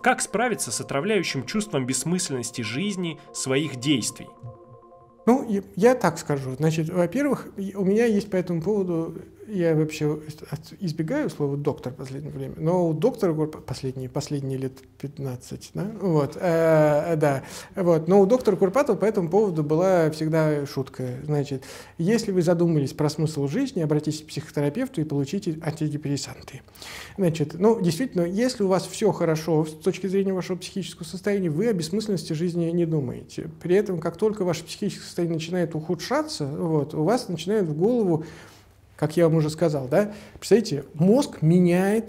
Как справиться с отравляющим чувством бессмысленности жизни своих действий? Ну, я так скажу. Значит, во-первых, у меня есть по этому поводу, я вообще избегаю слова «доктор» в последнее время, но у доктора последние лет 15, да? Вот, да, вот, но у доктора Курпатова по этому поводу была всегда шутка. Значит, если вы задумались про смысл жизни, обратитесь к психотерапевту и получите антидепрессанты. Значит, ну, действительно, если у вас все хорошо с точки зрения вашего психического состояния, вы о бессмысленности жизни не думаете. При этом, как только ваше психическое состояние начинает ухудшаться, вот, у вас начинает в голову, как я вам уже сказал, да, представляете, мозг меняет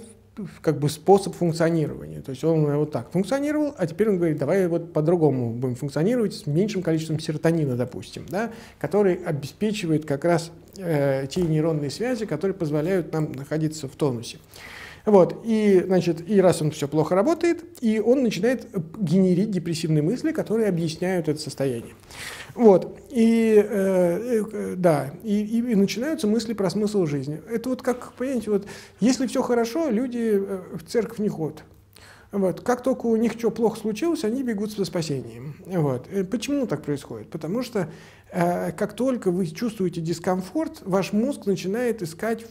как бы способ функционирования. То есть он вот так функционировал, а теперь он говорит, давай вот по-другому будем функционировать с меньшим количеством серотонина, допустим, да, который обеспечивает как раз те нейронные связи, которые позволяют нам находиться в тонусе. Вот, и, значит, и раз он все плохо работает, и он начинает генерить депрессивные мысли, которые объясняют это состояние. Вот, и, да, и начинаются мысли про смысл жизни. Это вот как, понимаете, вот, если все хорошо, люди в церковь не ходят. Вот. Как только у них что плохо случилось, они бегут за спасением. Вот. Почему так происходит? Потому что как только вы чувствуете дискомфорт, ваш мозг начинает искать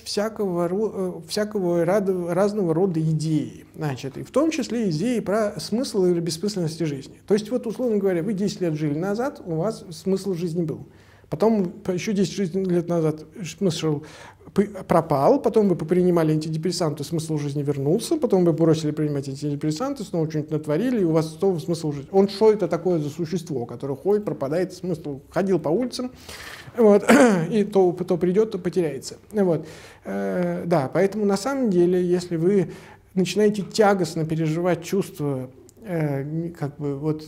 разного рода идеи. Значит, и в том числе идеи про смысл или бессмысленность жизни. То есть, вот, условно говоря, вы 10 лет жили назад, у вас смысл жизни был. Потом еще 10 лет назад смысл пропал, потом вы принимали антидепрессанты, смысл жизни вернулся, потом вы бросили принимать антидепрессанты, снова что-нибудь натворили, и у вас снова смысл жизни. Он что это такое за существо, которое ходит, пропадает, смысл ходил по улицам, вот, и то придет, то потеряется. Вот. Да, поэтому на самом деле, если вы начинаете тягостно переживать чувства, как бы вот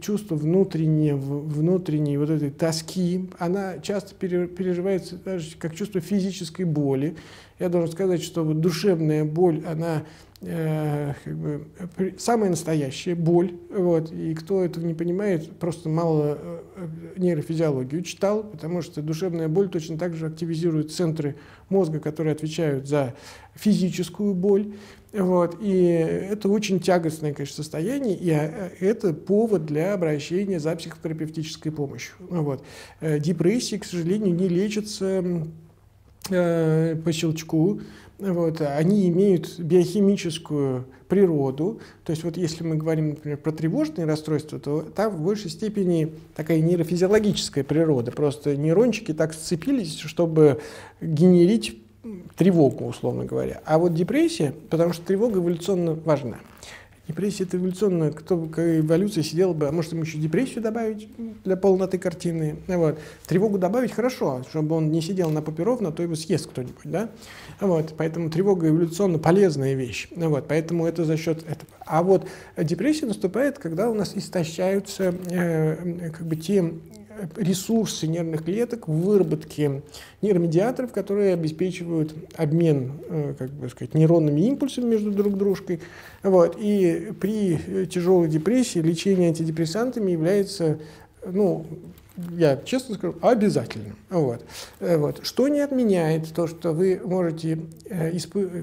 чувство внутренней вот этой тоски, она часто переживается даже как чувство физической боли. Я должен сказать, что вот душевная боль, она как бы самая настоящая боль. Вот. И кто этого не понимает, просто мало нейрофизиологию читал, потому что душевная боль точно так же активизирует центры мозга, которые отвечают за физическую боль. Вот. И это очень тягостное, конечно, состояние, и это повод для обращения за психотерапевтической помощью. Вот. Депрессии, к сожалению, не лечатся по щелчку. Вот, они имеют биохимическую природу, то есть вот если мы говорим, например, про тревожные расстройства, то там в большей степени такая нейрофизиологическая природа, просто нейрончики так сцепились, чтобы генерить тревогу, условно говоря. А вот депрессия, потому что тревога эволюционно важна. Депрессия — это эволюционно, кто к эволюции сидел бы, а может, ему еще депрессию добавить для полноты картины. Вот. Тревогу добавить хорошо, чтобы он не сидел на попиров, а то его съест кто-нибудь. Да? Вот. Поэтому тревога эволюционно полезная вещь. Вот. Поэтому это за счет этого. А вот депрессия наступает, когда у нас истощаются как бы те ресурсы нервных клеток в выработке нейромедиаторов, которые обеспечивают обмен, как бы сказать, нейронными импульсами между друг дружкой. Вот. И при тяжелой депрессии лечение антидепрессантами является, ну, я честно скажу, обязательным. Вот. Вот. Что не отменяет то, что вы можете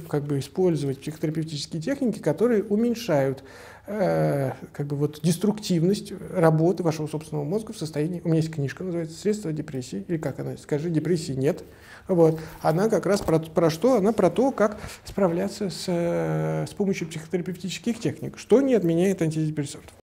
как бы использовать психотерапевтические техники, которые уменьшают как бы вот деструктивность работы вашего собственного мозга в состоянии... У меня есть книжка, называется «Средства депрессии», или как она, скажи, депрессии нет. Вот. Она как раз про что? Она про то, как справляться с помощью психотерапевтических техник, что не отменяет антидепрессантов.